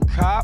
you, Kyle.